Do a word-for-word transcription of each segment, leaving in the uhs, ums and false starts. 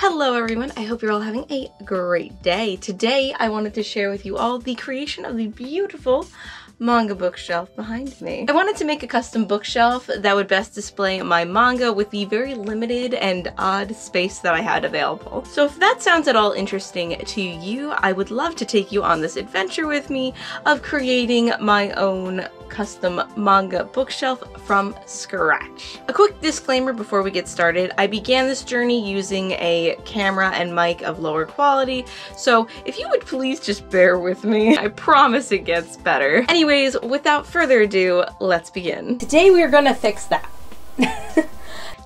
Hello everyone, I hope you're all having a great day. Today I wanted to share with you all the creation of the beautiful manga bookshelf behind me. I wanted to make a custom bookshelf that would best display my manga with the very limited and odd space that I had available. So if that sounds at all interesting to you, I would love to take you on this adventure with me of creating my own custom manga bookshelf from scratch. A quick disclaimer before we get started, I began this journey using a camera and mic of lower quality, so if you would please just bear with me. I promise it gets better. Anyways, without further ado, let's begin. Today we are gonna fix that.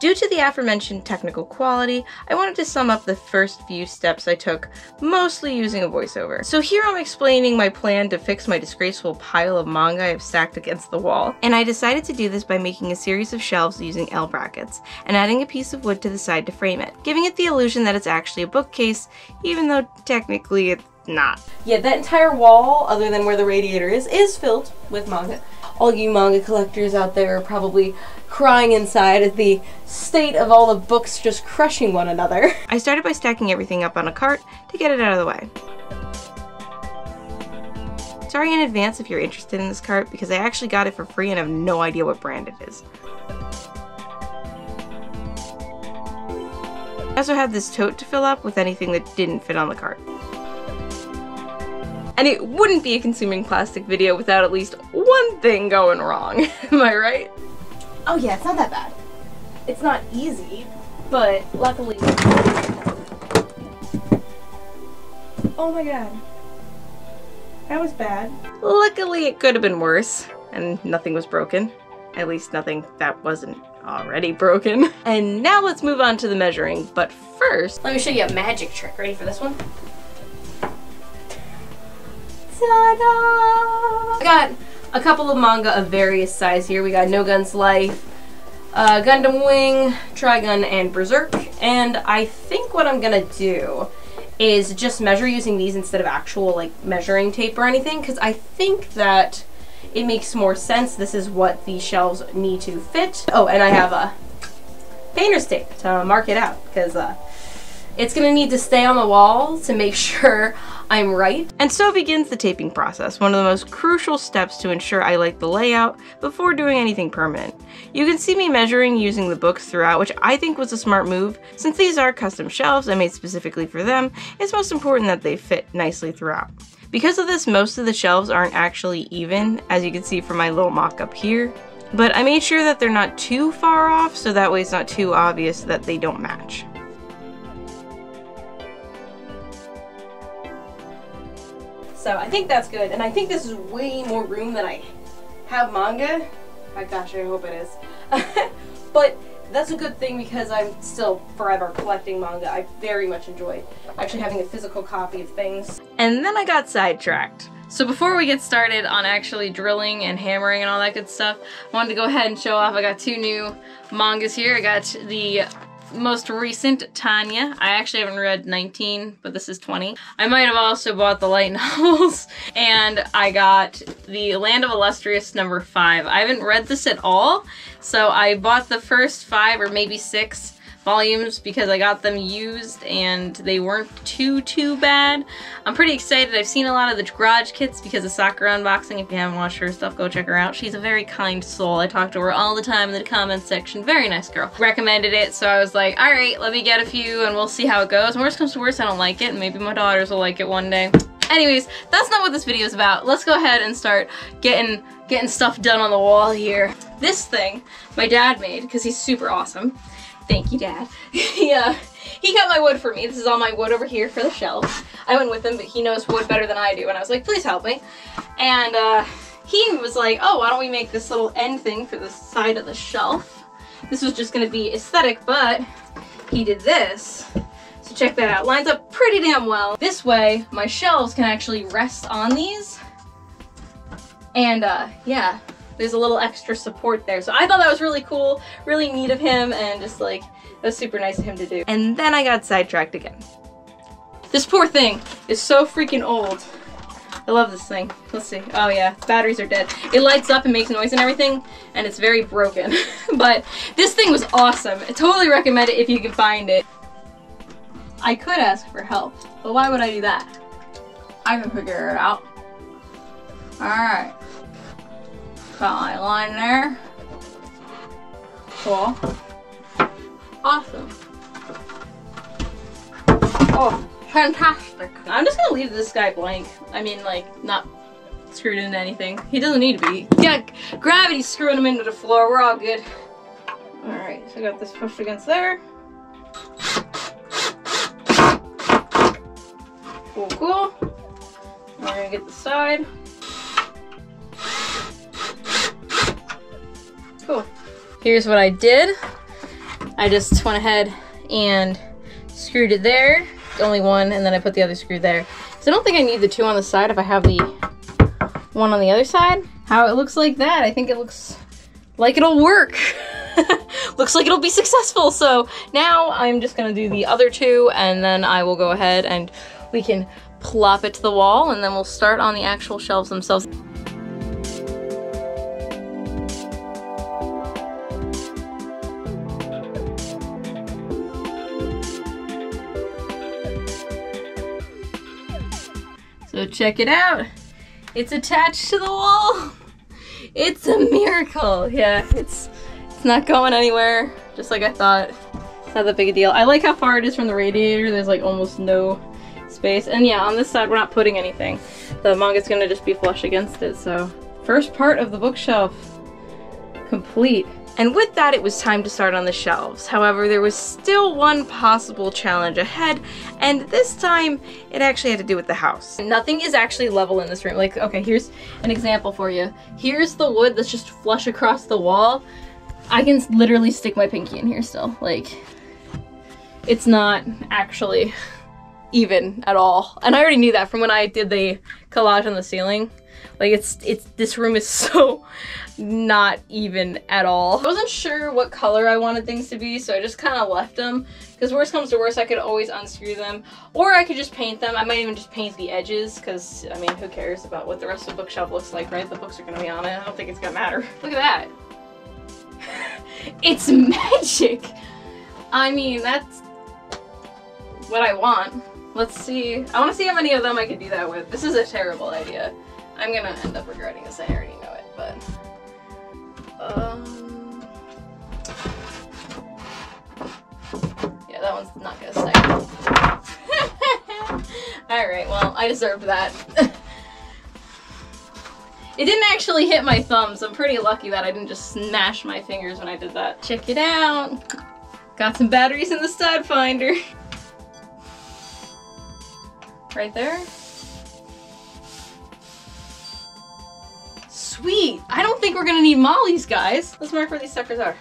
Due to the aforementioned technical quality, I wanted to sum up the first few steps I took, mostly using a voiceover. So here I'm explaining my plan to fix my disgraceful pile of manga I have stacked against the wall. And I decided to do this by making a series of shelves using L brackets, and adding a piece of wood to the side to frame it, giving it the illusion that it's actually a bookcase, even though technically it's not. Yeah, that entire wall, other than where the radiator is, is filled with manga. All you manga collectors out there are probably crying inside at the state of all the books just crushing one another. I started by stacking everything up on a cart to get it out of the way. Sorry in advance if you're interested in this cart, because I actually got it for free and have no idea what brand it is. I also had this tote to fill up with anything that didn't fit on the cart. And it wouldn't be a consuming plastic video without at least one thing going wrong. Am I right? Oh yeah, it's not that bad. It's not easy, but luckily... Oh my god. That was bad. Luckily it could have been worse, and nothing was broken. At least nothing that wasn't already broken. And now let's move on to the measuring, but first... Let me show you a magic trick. Ready for this one? Ta-da! I got a couple of manga of various size here. We got No Guns Life, uh, Gundam Wing, Trigun, and Berserk. And I think what I'm gonna do is just measure using these instead of actual like measuring tape or anything, because I think that it makes more sense. This is what the shelves need to fit. Oh, and I have a painter's tape to mark it out, because uh, it's gonna need to stay on the wall to make sure I'm right. And so begins the taping process, one of the most crucial steps to ensure I like the layout before doing anything permanent. You can see me measuring using the books throughout, which I think was a smart move. Since these are custom shelves I made specifically for them, it's most important that they fit nicely throughout. Because of this, most of the shelves aren't actually even, as you can see from my little mock-up here. But I made sure that they're not too far off, so that way it's not too obvious that they don't match. So I think that's good, and I think this is way more room than I have manga. Oh gosh, I hope it is. But that's a good thing, because I'm still forever collecting manga. I very much enjoy actually having a physical copy of things. And then I got sidetracked. So before we get started on actually drilling and hammering and all that good stuff, I wanted to go ahead and show off. I got two new mangas here. I got the most recent, Tanya. I actually haven't read nineteen, but this is twenty. I might have also bought the light novels, and I got the Land of Illustrious number five. I haven't read this at all, so I bought the first five or maybe six volumes because I got them used and they weren't too, too bad. I'm pretty excited. I've seen a lot of the garage kits because of Sakura unboxing. If you haven't watched her stuff, go check her out. She's a very kind soul. I talk to her all the time in the comments section. Very nice girl. Recommended it, so I was like, all right, let me get a few and we'll see how it goes. Worst comes to worst, I don't like it, and maybe my daughters will like it one day. Anyways, that's not what this video is about. Let's go ahead and start getting getting stuff done on the wall here. This thing my dad made because he's super awesome. Thank you, Dad. Yeah, he got my wood for me. This is all my wood over here for the shelf. I went with him, but he knows wood better than I do, and I was like, please help me. And uh, he was like, oh, why don't we make this little end thing for the side of the shelf? This was just gonna be aesthetic, but he did this. So check that out, lines up pretty damn well. This way, my shelves can actually rest on these. And uh, yeah. There's a little extra support there. So I thought that was really cool, really neat of him, and just like, it was super nice of him to do. And then I got sidetracked again. This poor thing is so freaking old. I love this thing. Let's see. Oh yeah, batteries are dead. It lights up and makes noise and everything, and it's very broken. But this thing was awesome. I totally recommend it if you can find it. I could ask for help, but why would I do that? I can figure it out. Alright. Got my line there. Cool. Awesome. Oh, fantastic. I'm just gonna leave this guy blank. I mean, like, not screwed into anything. He doesn't need to be. Yeah, gravity's screwing him into the floor. We're all good. Alright, so I got this pushed against there. Cool, cool. We're gonna get the side. Cool. Here's what I did. I just went ahead and screwed it there. Only one, and then I put the other screw there. So I don't think I need the two on the side if I have the one on the other side. How it looks like that. I think it looks like it'll work. Looks like it'll be successful. So now I'm just gonna do the other two, and then I will go ahead and we can plop it to the wall, and then we'll start on the actual shelves themselves. So check it out. It's attached to the wall. It's a miracle. Yeah, it's it's not going anywhere, just like I thought. It's not that big a deal. I like how far it is from the radiator. There's like almost no space. And yeah, on this side we're not putting anything. The manga's gonna just be flush against it, so. First part of the bookshelf complete. And with that, it was time to start on the shelves. However, there was still one possible challenge ahead, and this time, it actually had to do with the house. Nothing is actually level in this room. Like, okay, here's an example for you. Here's the wood that's just flush across the wall. I can literally stick my pinky in here still. Like, it's not actually even at all. And I already knew that from when I did the collage on the ceiling. Like, it's, it's, this room is so not even at all. I wasn't sure what color I wanted things to be, so I just kind of left them. Because worst comes to worst, I could always unscrew them. Or I could just paint them. I might even just paint the edges, because, I mean, who cares about what the rest of the bookshelf looks like, right? The books are going to be on it. I don't think it's going to matter. Look at that. It's magic! I mean, that's what I want. Let's see. I want to see how many of them I could do that with. This is a terrible idea. I'm gonna end up regretting this, I already know it, but... Um... Yeah, that one's not gonna stay. Alright, well, I deserved that. It didn't actually hit my thumbs. I'm pretty lucky that I didn't just smash my fingers when I did that. Check it out! Got some batteries in the stud finder. Right there. Sweet! I don't think we're gonna need mollies, guys. Let's mark where these suckers are.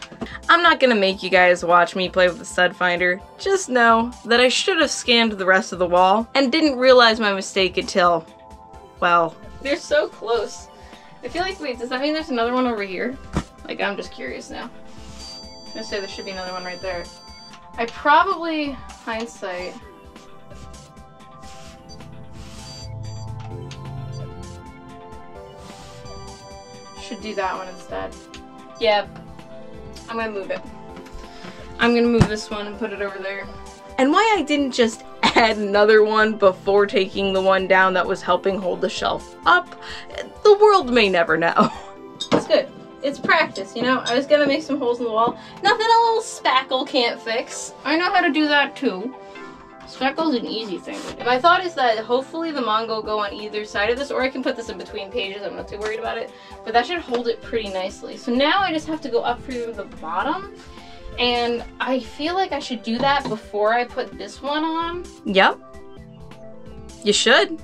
I'm not gonna make you guys watch me play with the stud finder. Just know that I should have scanned the rest of the wall and didn't realize my mistake until, well. They're so close. I feel like, wait, does that mean there's another one over here? Like, I'm just curious now. I'm gonna say there should be another one right there. I probably, hindsight. Should do that one instead. Yep. I'm gonna move it. I'm gonna move this one and put it over there. And why I didn't just add another one before taking the one down that was helping hold the shelf up, the world may never know. It's good. It's practice, you know? I was gonna make some holes in the wall. Nothing a little spackle can't fix. I know how to do that too. Spackle's an easy thing. My thought is that hopefully the manga will go on either side of this, or I can put this in between pages, I'm not too worried about it, but that should hold it pretty nicely. So now I just have to go up through the bottom, and I feel like I should do that before I put this one on. Yep. You should.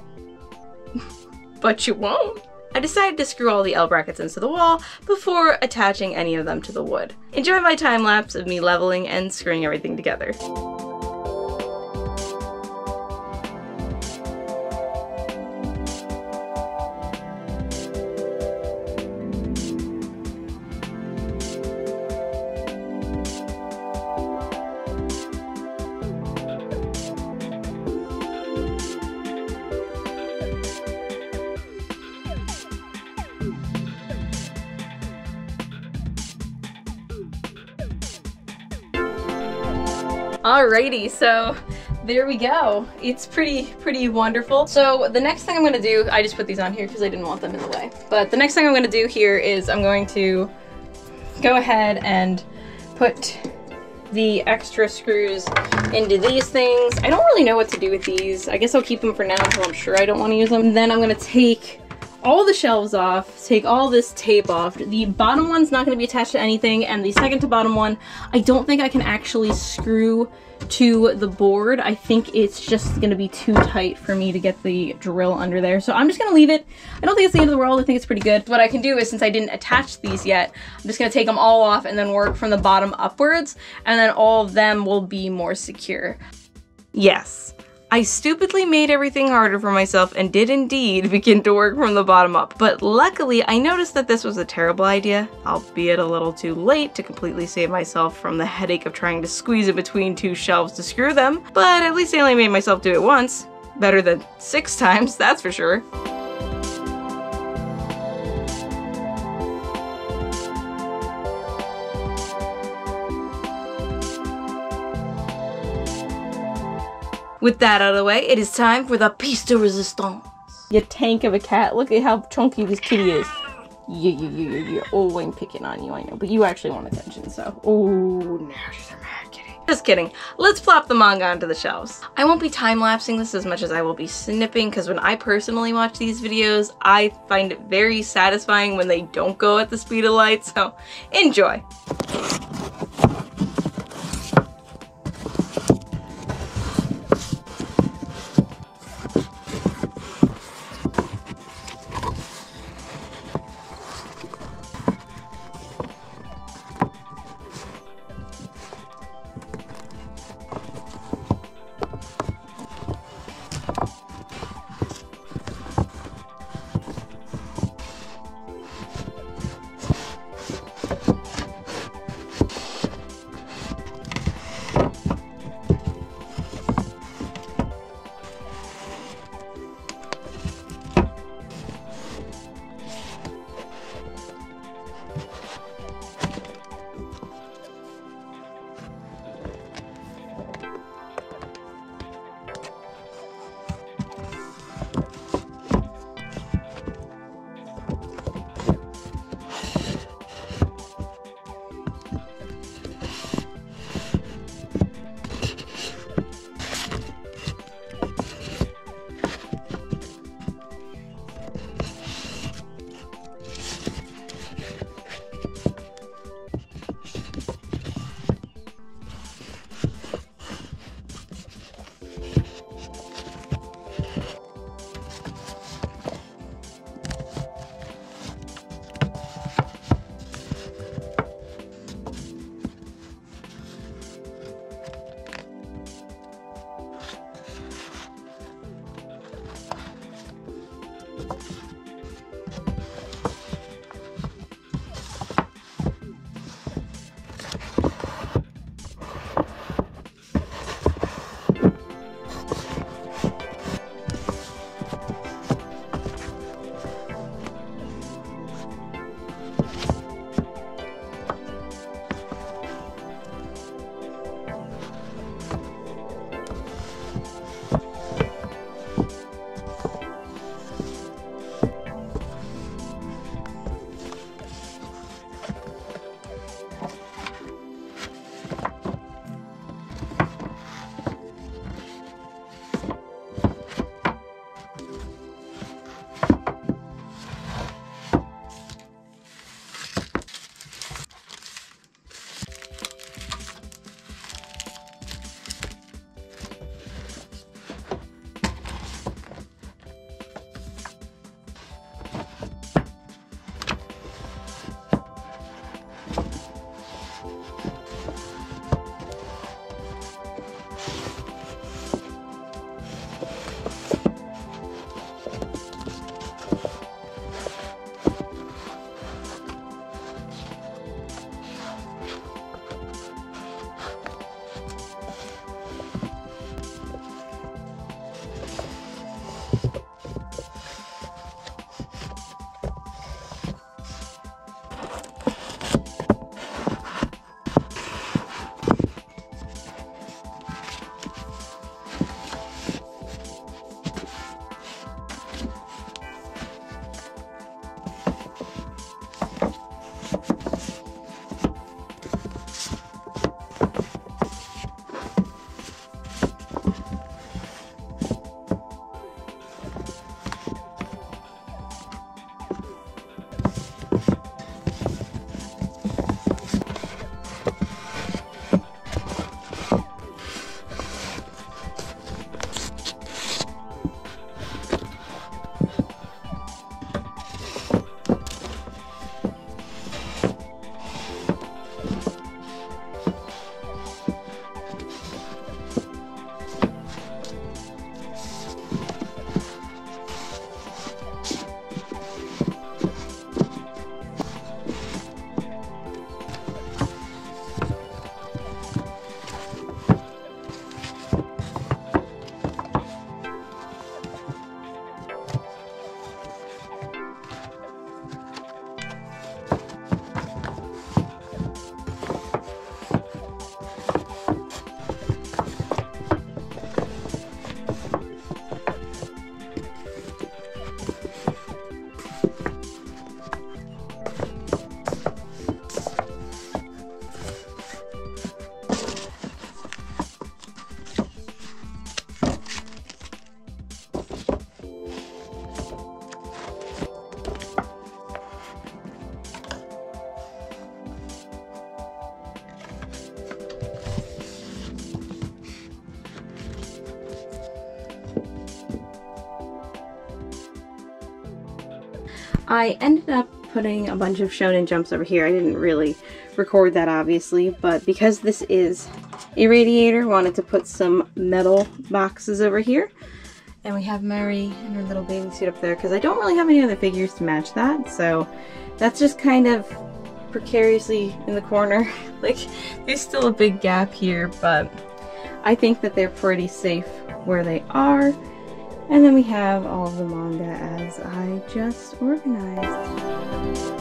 But you won't. I decided to screw all the L brackets into the wall before attaching any of them to the wood. Enjoy my time lapse of me leveling and screwing everything together. Alrighty, so there we go. It's pretty, pretty wonderful. So the next thing I'm gonna do, I just put these on here because I didn't want them in the way. But the next thing I'm gonna do here is I'm going to go ahead and put the extra screws into these things. I don't really know what to do with these. I guess I'll keep them for now until I'm sure I don't want to use them. And then I'm gonna take all the shelves off, take all this tape off. The bottom one's not gonna be attached to anything, and the second to bottom one, I don't think I can actually screw to the board. I think it's just gonna be too tight for me to get the drill under there. So I'm just gonna leave it. I don't think it's the end of the world. I think it's pretty good. What I can do is, since I didn't attach these yet, I'm just gonna take them all off and then work from the bottom upwards, and then all of them will be more secure. Yes. I stupidly made everything harder for myself and did indeed begin to work from the bottom up, but luckily I noticed that this was a terrible idea, albeit a little too late to completely save myself from the headache of trying to squeeze in between two shelves to screw them, but at least I only made myself do it once. Better than six times, that's for sure. With that out of the way, it is time for the piece de resistance. You tank of a cat. Look at how chunky this kitty is. Yeah, yeah, yeah, yeah, yeah. Oh, I'm picking on you, I know. But you actually want attention, so. Oh, now she's a mad kitty. Just kidding. Let's plop the manga onto the shelves. I won't be time-lapsing this as much as I will be snipping, because when I personally watch these videos, I find it very satisfying when they don't go at the speed of light, so enjoy. I ended up putting a bunch of Shonen Jumps over here. I didn't really record that, obviously, but because this is a radiator, I wanted to put some metal boxes over here. And we have Mary in her little bathing suit up there because I don't really have any other figures to match that, so that's just kind of precariously in the corner. Like, there's still a big gap here, but I think that they're pretty safe where they are. And then we have all of the manga as I just organized.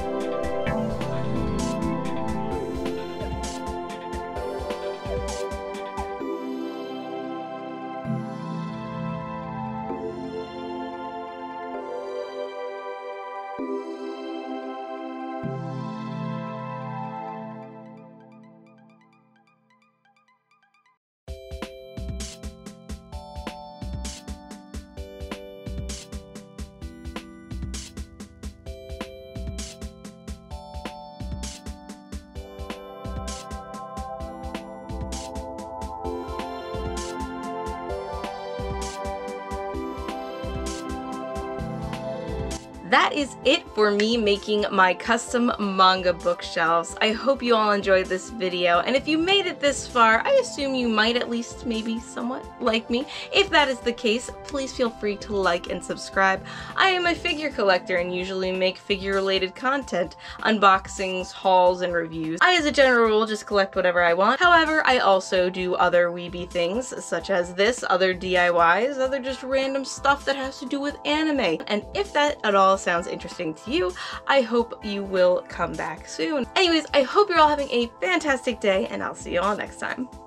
That is it for me making my custom manga bookshelves. I hope you all enjoyed this video, and if you made it this far, I assume you might at least maybe somewhat like me. If that is the case, please feel free to like and subscribe. I am a figure collector and usually make figure-related content, unboxings, hauls, and reviews. I, as a general rule, just collect whatever I want. However, I also do other weeby things, such as this, other D I Ys, other just random stuff that has to do with anime. And if that at all sounds interesting to you, I hope you will come back soon. Anyways, I hope you're all having a fantastic day, and I'll see you all next time.